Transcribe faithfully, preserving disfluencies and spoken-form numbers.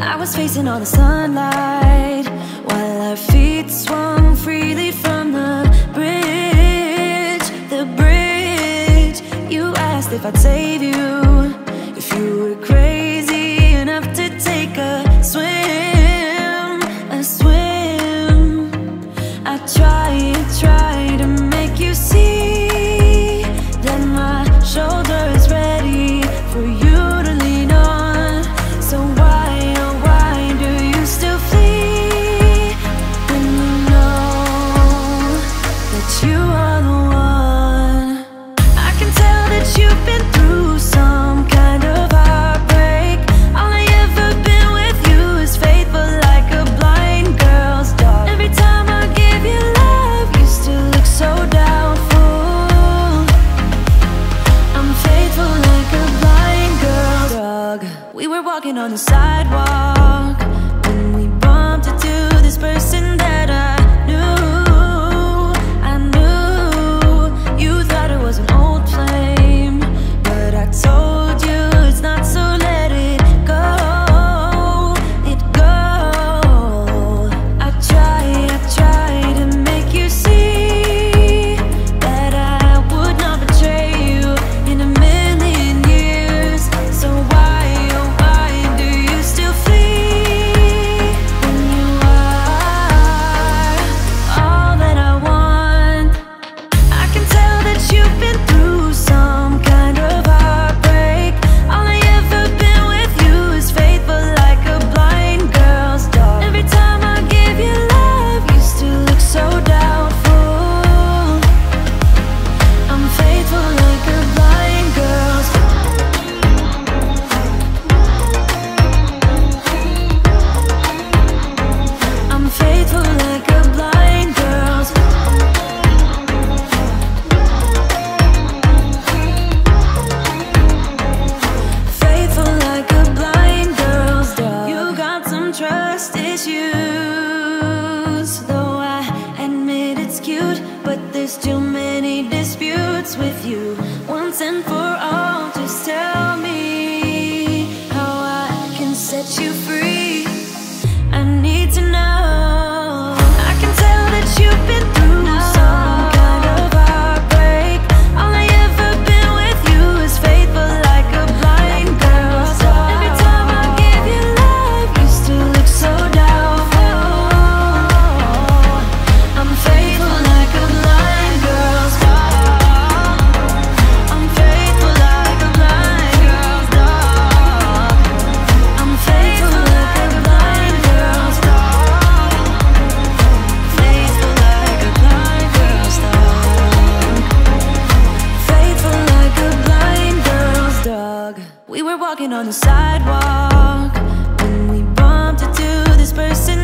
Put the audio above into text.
I was facing all the sunlight while our feet swung freely from the bridge, the bridge. You asked if I'd save you, if you were crazy enough to take a swim, a swim. I tried, tried to make you see that my shoulder is ready for you. On the sidewalk when we bumped into this person that I knew, I knew. You thought it was an old flame, but I told you it's not, so let it go, it go. I tried, I tried to make you see that I would not betray you in a million years. So why too many disputes with you? Once and for all, just tell me how I can set you free. I need to know. I can tell that you've been on the sidewalk when we bumped into this person.